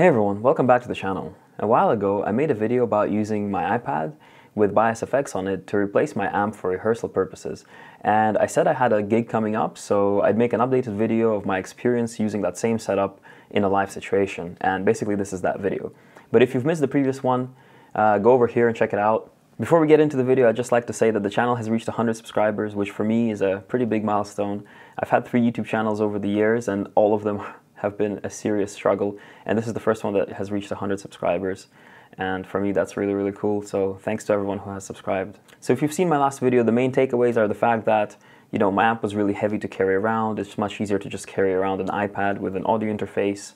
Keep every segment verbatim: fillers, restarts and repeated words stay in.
Hey everyone, welcome back to the channel. A while ago, I made a video about using my iPad with Bias F X on it to replace my amp for rehearsal purposes. And I said I had a gig coming up, so I'd make an updated video of my experience using that same setup in a live situation. And basically this is that video. But if you've missed the previous one, uh, go over here and check it out. Before we get into the video, I'd just like to say that the channel has reached one hundred subscribers, which for me is a pretty big milestone. I've had three YouTube channels over the years and all of them have been a serious struggle, and this is the first one that has reached one hundred subscribers, and for me that's really really cool, so thanks to everyone who has subscribed. So if you've seen my last video, the main takeaways are the fact that, you know, my amp was really heavy to carry around. It's much easier to just carry around an iPad with an audio interface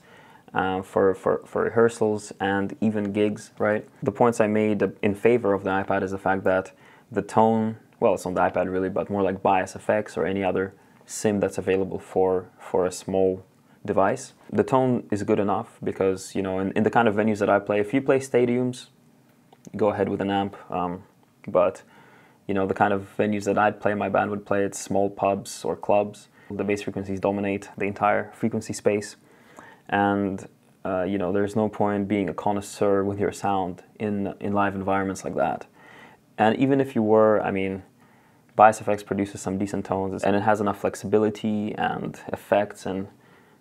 uh, for, for, for rehearsals and even gigs, right? The points I made in favor of the iPad is the fact that the tone, well, it's on the iPad really, but more like Bias F X or any other sim that's available for, for a small device. The tone is good enough because, you know, in, in the kind of venues that I play, if you play stadiums, go ahead with an amp, um, but, you know, the kind of venues that I'd play, my band would play, it's small pubs or clubs. The bass frequencies dominate the entire frequency space, and, uh, you know, there's no point being a connoisseur with your sound in, in live environments like that. And even if you were, I mean, Bias F X produces some decent tones, and it has enough flexibility and effects and,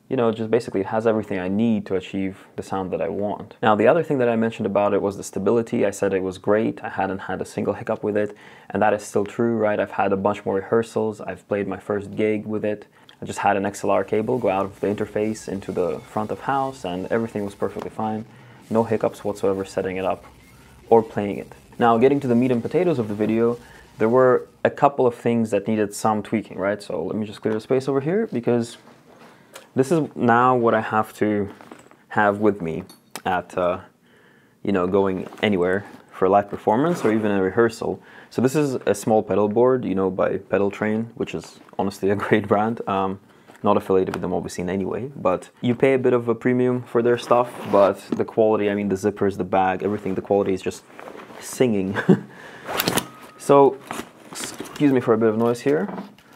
you know, just basically it has everything I need to achieve the sound that I want. Now, the other thing that I mentioned about it was the stability. I said it was great. I hadn't had a single hiccup with it, and that is still true, right? I've had a bunch more rehearsals. I've played my first gig with it. I just had an X L R cable go out of the interface into the front of house, and everything was perfectly fine. No hiccups whatsoever setting it up or playing it. Now, getting to the meat and potatoes of the video, there were a couple of things that needed some tweaking, right? So let me just clear the space over here, because this is now what I have to have with me at, uh, you know, going anywhere for a live performance or even a rehearsal. So this is a small pedal board, you know, by Pedaltrain, which is honestly a great brand. Um, not affiliated with them obviously in any way, but you pay a bit of a premium for their stuff, but the quality, I mean, the zippers, the bag, everything, the quality is just singing. So, excuse me for a bit of noise here.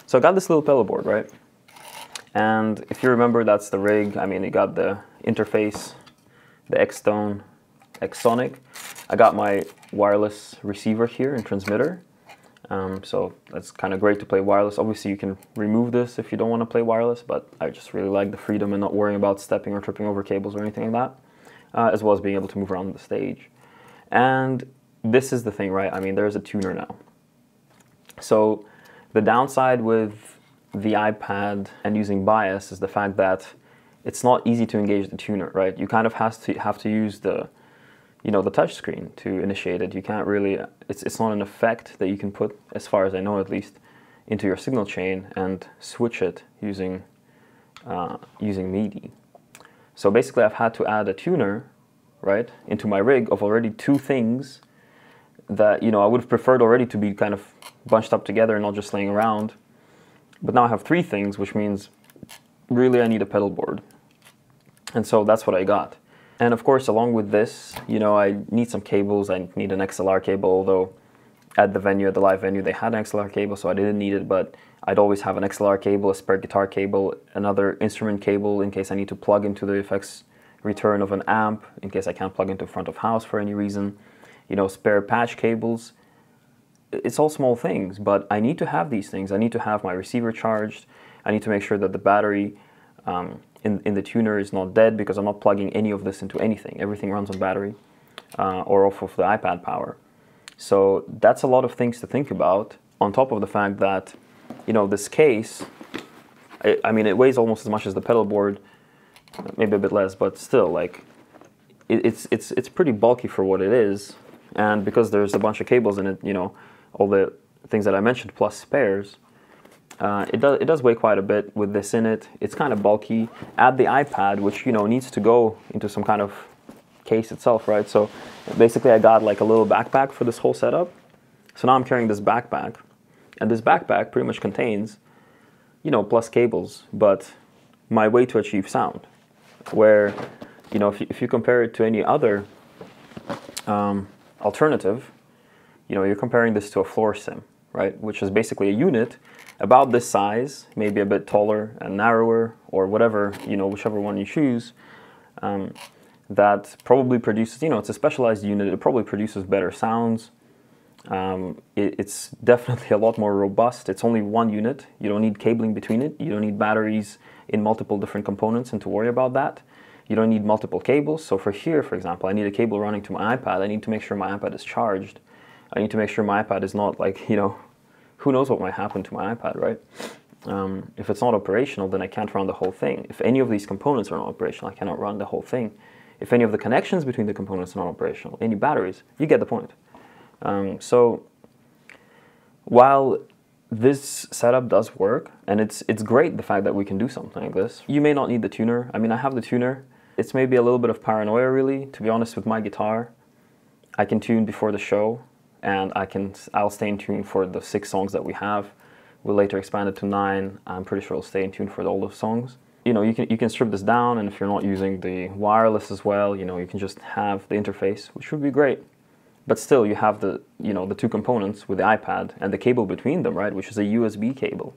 So I got this little pedal board, right? And if you remember, that's the rig. I mean, you got the interface, the Xtone, Xsonic. I got my wireless receiver here and transmitter. Um, so that's kind of great to play wireless. Obviously, you can remove this if you don't want to play wireless, but I just really like the freedom and not worrying about stepping or tripping over cables or anything like that, uh, as well as being able to move around the stage. And this is the thing, right? I mean, there's a tuner now. So the downside with the iPad and using Bias is the fact that it's not easy to engage the tuner, right? You kind of has to have to use the, you know, the touch screen to initiate it. You can't really, it's, it's not an effect that you can put, as far as I know at least, into your signal chain and switch it using, uh, using MIDI. So basically I've had to add a tuner, right, into my rig of already two things that, you know, I would have preferred already to be kind of bunched up together and not just laying around. But now I have three things, which means really I need a pedal board. And so that's what I got. And of course, along with this, you know, I need some cables. I need an X L R cable, although at the venue, at the live venue, they had an X L R cable, so I didn't need it, but I'd always have an X L R cable, a spare guitar cable, another instrument cable in case I need to plug into the effects return of an amp, in case I can't plug into front of house for any reason, you know, spare patch cables. It's all small things, but I need to have these things. I need to have my receiver charged. I need to make sure that the battery um, in, in the tuner is not dead, because I'm not plugging any of this into anything. Everything runs on battery uh, or off of the iPad power. So that's a lot of things to think about, on top of the fact that, you know, this case, I, I mean, it weighs almost as much as the pedal board, maybe a bit less, but still, like, it, it's, it's, it's pretty bulky for what it is. And because there's a bunch of cables in it, you know, all the things that I mentioned plus spares, uh, it does it does weigh quite a bit with this in it. It's kind of bulky. Add the iPad, which, you know, needs to go into some kind of case itself, right? So basically I got like a little backpack for this whole setup. So now I'm carrying this backpack, and this backpack pretty much contains, you know, plus cables, but my way to achieve sound, where, you know, if you, if you compare it to any other um, alternative, you know, you're comparing this to a floor sim, right? Which is basically a unit about this size, maybe a bit taller and narrower, or whatever, you know, whichever one you choose. Um, that probably produces, you know, it's a specialized unit, it probably produces better sounds. Um, it, it's definitely a lot more robust. It's only one unit. You don't need cabling between it. You don't need batteries in multiple different components and to worry about that. You don't need multiple cables. So for here, for example, I need a cable running to my iPad. I need to make sure my iPad is charged. I need to make sure my iPad is not like, you know, who knows what might happen to my iPad, right? Um, if it's not operational, then I can't run the whole thing. If any of these components are not operational, I cannot run the whole thing. If any of the connections between the components are not operational, any batteries, you get the point. Um, so while this setup does work, and it's it's great the fact that we can do something like this, you may not need the tuner. I mean, I have the tuner. It's maybe a little bit of paranoia, really, to be honest, with my guitar. I can tune before the show, and I can, I'll stay in tune for the six songs that we have. We'll later expand it to nine. I'm pretty sure I'll stay in tune for all those songs. You know, you can, you can strip this down, and if you're not using the wireless as well, you know, you can just have the interface, which would be great. But still, you have the, you know, the two components with the iPad and the cable between them, right, which is a U S B cable.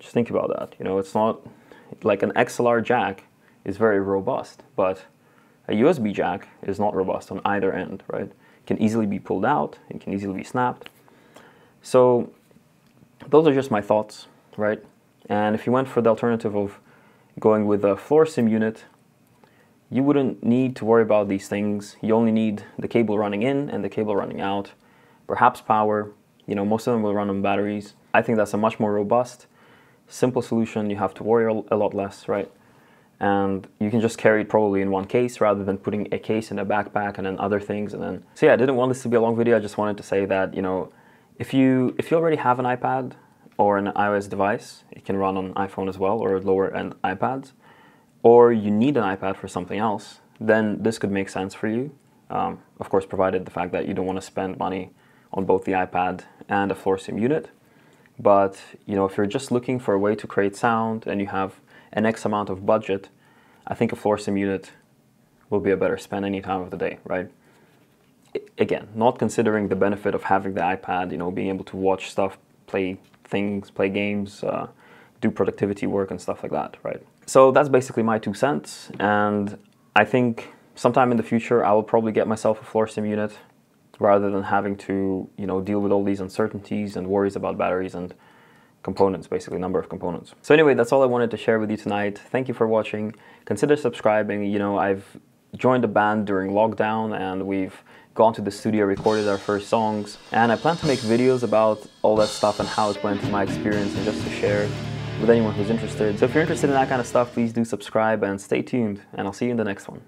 Just think about that. You know, it's not like an X L R jack is very robust, but a U S B jack is not robust on either end, right? It can easily be pulled out. It can easily be snapped. So those are just my thoughts, right? And if you went for the alternative of going with a floor sim unit, you wouldn't need to worry about these things. You only need the cable running in and the cable running out, perhaps power. You know, most of them will run on batteries. I think that's a much more robust, simple solution. You have to worry a lot less, right? And you can just carry it probably in one case rather than putting a case in a backpack and then other things. And then, so yeah, I didn't want this to be a long video. I just wanted to say that, you know, if you, if you already have an iPad or an iOS device, it can run on iPhone as well, or lower end iPads, or you need an iPad for something else, then this could make sense for you. Um, of course, provided the fact that you don't want to spend money on both the iPad and a floor sim unit. But, you know, if you're just looking for a way to create sound and you have an X amount of budget, I think a floor sim unit will be a better spend any time of the day, right? Again, not considering the benefit of having the iPad, you know, being able to watch stuff, play things, play games, uh, do productivity work and stuff like that, right? So that's basically my two cents, and I think sometime in the future I will probably get myself a floor sim unit rather than having to, you know, deal with all these uncertainties and worries about batteries and components, basically, number of components. So anyway, that's all I wanted to share with you tonight. Thank you for watching. Consider subscribing. You know, I've joined a band during lockdown, and we've gone to the studio, recorded our first songs, and I plan to make videos about all that stuff and how it went, my experience, and just to share with anyone who's interested. So if you're interested in that kind of stuff, please do subscribe and stay tuned, and I'll see you in the next one.